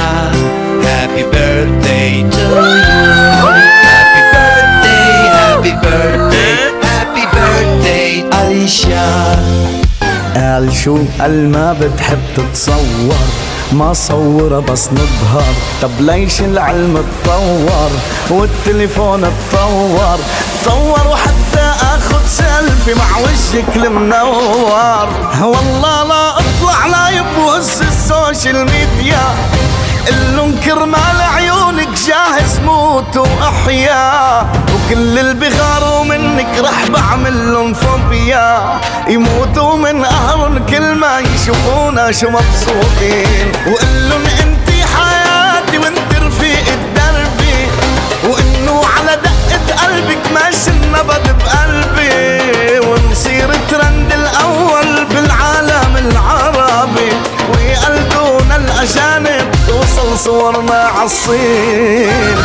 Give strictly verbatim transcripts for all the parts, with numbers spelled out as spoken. happy birthday to you. Happy birthday, happy birthday, happy birthday Alicia. قال شو قال ما بتحب تتصور، ما صورة بس نظهر. طب ليش العلم اتطور والتليفون اتطور اتطور وحتى اخد سيلفي مع وجهك المنور. والله لا اطلع لايف وهز السوشيال ميديا، قلو انكر مال عيونك جاهز موت واحيا. وكل اللي بيغاروا منك رح بعملن فوبيا، يموتوا من قهرن كل ما يشوفونا شو مبسوطين. وقلن انتي حياتي وانت رفيقة دربي، وانو على دقة قلبك ماشي النبض بقلبي. ونصير ترند الاول بالعالم العربي، ويقلدونا الاجانب توصل صورنا عالصين.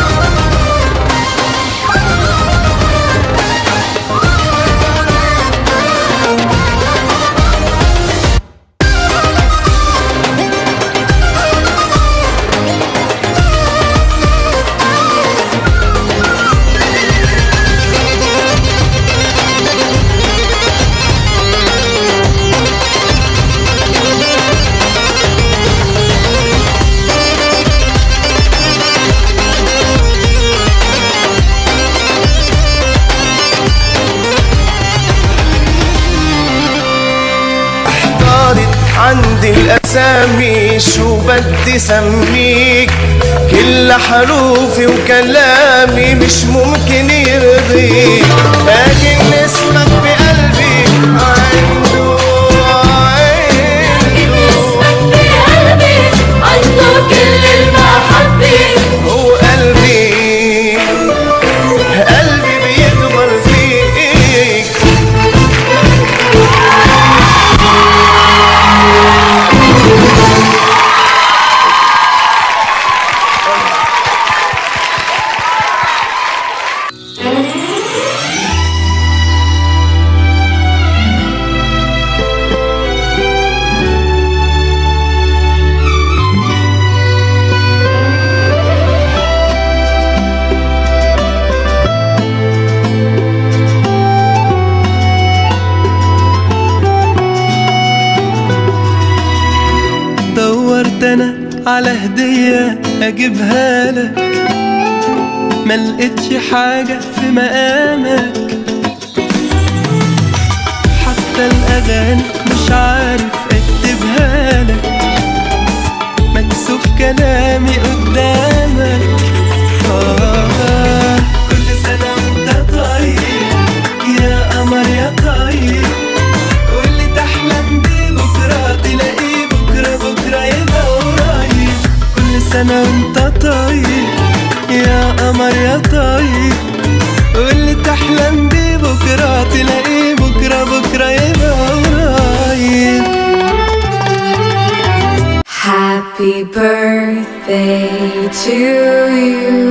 عندي الأسامي شو بدي سميك، كل حروفي وكلامي مش ممكن يرضيك. لكن اسمك بقلبي عنده عنده اسمك بقلبي عنده كل المحبة. هو قلبي قلبي بيدمر فيك. على هدية أجيبها لك ما لقيتش حاجة في مقامك، حتى الأغاني مش عارف أكتبها لك، مكسوف كلامي قدامك. آه كل سنة وأنت طاير يا قمر يا طاير، واللي تحلم بيه بكرة تلاقيه بكرة بكرة يبقى ورايا. كل سنة وانت طاير يا قمر يا طاير، واللي تحلم بيه بكرة تلاقيه بكرة بكرة يبقى قريب. Happy birthday to you.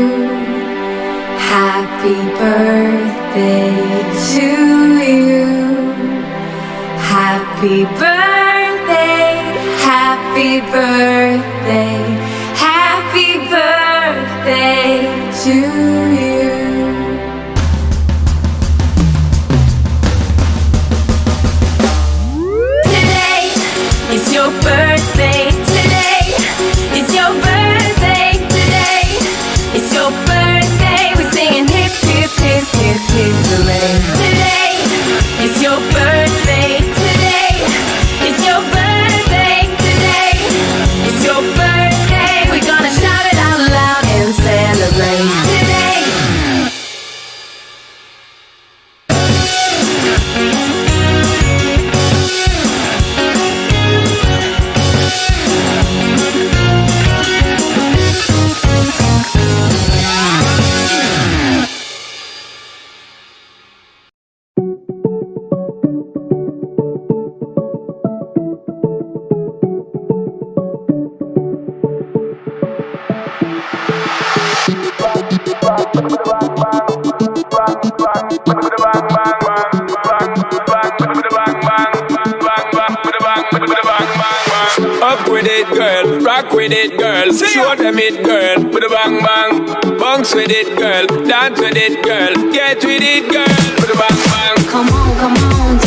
Happy birthday to you. Happy birthday. Happy birthday. Happy birthday to you. Today is your birthday. Today is your birthday. Today is your birthday. We're singing hip hip hip hip hip hooray. Today is your birthday. Today is your birthday. Today is your birthday. We're gonna shout it out loud and celebrate. Rock with it, girl. Rock with it, girl. Show them it, girl. Put a bang bang. Bounce with it, girl. Dance with it, girl. Get with it, girl. Put a bang bang. Come on, come on.